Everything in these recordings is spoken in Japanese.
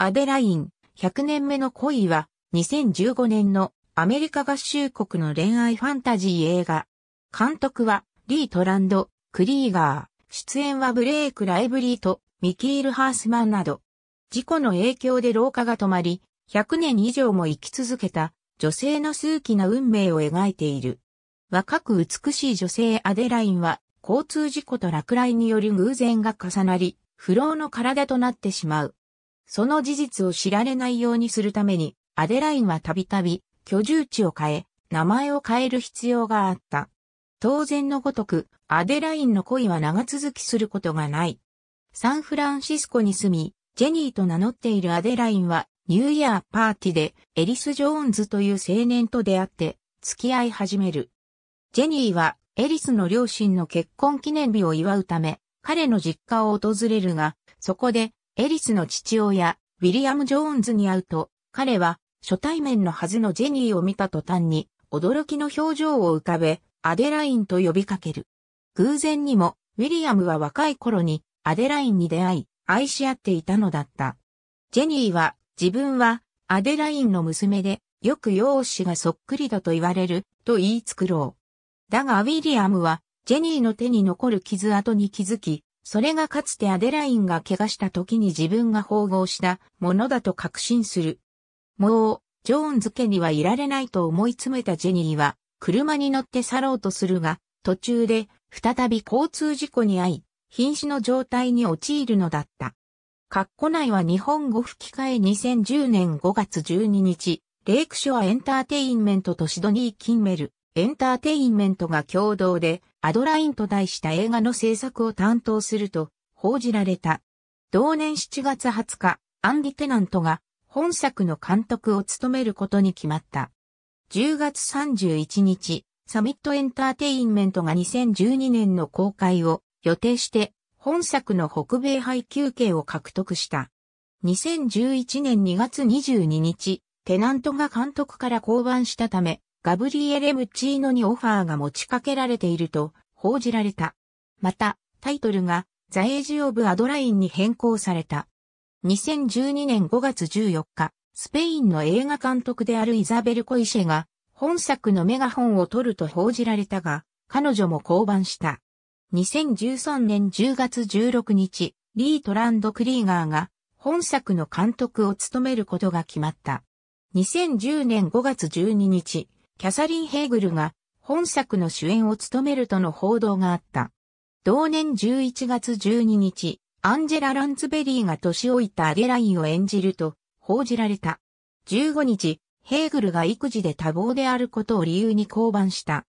アデライン、100年目の恋は、2015年のアメリカ合衆国の恋愛ファンタジー映画。監督は、リー・トランド・クリーガー。出演はブレイク・ライブリーと、ミキール・ハースマンなど。事故の影響で老化が止まり、100年以上も生き続けた、女性の数奇な運命を描いている。若く美しい女性アデラインは、交通事故と落雷による偶然が重なり、不老の体となってしまう。その事実を知られないようにするために、アデラインはたびたび居住地を変え、名前を変える必要があった。当然のごとく、アデラインの恋は長続きすることがない。サンフランシスコに住み、ジェニーと名乗っているアデラインは、ニューイヤーパーティーでエリス・ジョーンズという青年と出会って、付き合い始める。ジェニーは、エリスの両親の結婚記念日を祝うため、彼の実家を訪れるが、そこで、エリスの父親、ウィリアム・ジョーンズに会うと、彼は、初対面のはずのジェニーを見た途端に、驚きの表情を浮かべ、アデラインと呼びかける。偶然にも、ウィリアムは若い頃に、アデラインに出会い、愛し合っていたのだった。ジェニーは、自分は、アデラインの娘で、よく容姿がそっくりだと言われる、と言い繕ろう。だがウィリアムは、ジェニーの手に残る傷跡に気づき、それがかつてアデラインが怪我した時に自分が縫合したものだと確信する。もう、ジョーンズ家にはいられないと思い詰めたジェニーは、車に乗って去ろうとするが、途中で、再び交通事故に遭い、瀕死の状態に陥るのだった。括弧内は日本語吹き替え2010年5月12日、レイクショアエンターテインメントとシドニー・キンメル、エンターテインメントが共同で、アドラインと題した映画の制作を担当すると報じられた。同年7月20日、アンディ・テナントが本作の監督を務めることに決まった。10月31日、サミットエンターテインメントが2012年の公開を予定して本作の北米配給権を獲得した。2011年2月22日、テナントが監督から降板したため、ガブリエレ・ムチーノにオファーが持ちかけられていると報じられた。また、タイトルがザ・エイジ・オブ・アドラインに変更された。2012年5月14日、スペインの映画監督であるイザベル・コイシェが本作のメガホンを取ると報じられたが、彼女も降板した。2013年10月16日、リー・トランド・クリーガーが本作の監督を務めることが決まった。2010年5月12日、キャサリン・ヘーグルが本作の主演を務めるとの報道があった。同年11月12日、アンジェラ・ランズベリーが年老いたアデラインを演じると報じられた。15日、ヘーグルが育児で多忙であることを理由に降板した。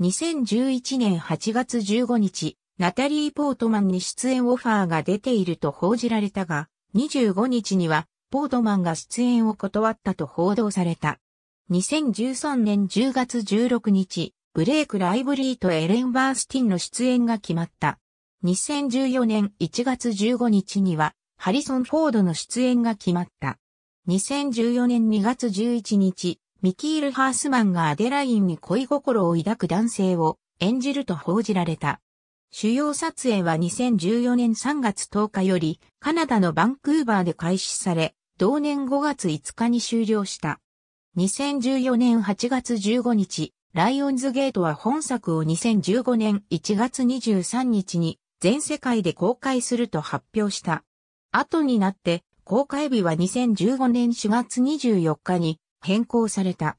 2011年8月15日、ナタリー・ポートマンに出演オファーが出ていると報じられたが、25日にはポートマンが出演を断ったと報道された。2013年10月16日、ブレイク・ライブリーとエレン・バースティンの出演が決まった。2014年1月15日には、ハリソン・フォードの出演が決まった。2014年2月11日、ミキール・ハースマンがアデラインに恋心を抱く男性を演じると報じられた。主要撮影は2014年3月10日より、カナダのバンクーバーで開始され、同年5月5日に終了した。2014年8月15日、ライオンズゲートは本作を2015年1月23日に全世界で公開すると発表した。後になって公開日は2015年4月24日に変更された。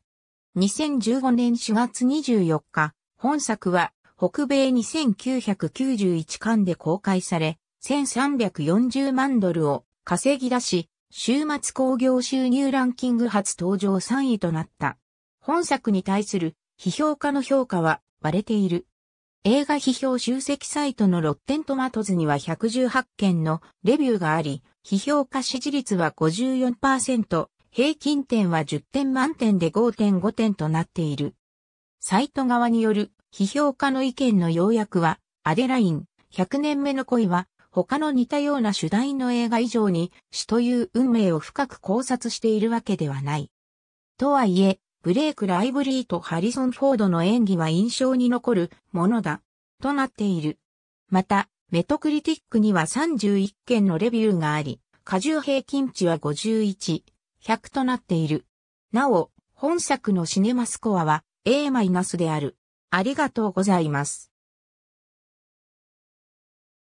2015年4月24日、本作は北米2991館で公開され、1340万ドルを稼ぎ出し、週末興行収入ランキング初登場3位となった。本作に対する批評家の評価は割れている。映画批評集積サイトのRotten Tomatoesには118件のレビューがあり、批評家支持率は 54%、平均点は10点満点で 5.5 点となっている。サイト側による批評家の意見の要約は、アデライン、100年目の恋は、他の似たような主題の映画以上に死という運命を深く考察しているわけではない。とはいえ、ブレイク・ライブリーとハリソン・フォードの演技は印象に残るものだ、となっている。また、メトクリティックには31件のレビューがあり、加重平均値は51、100となっている。なお、本作のシネマスコアはA-である。ありがとうございます。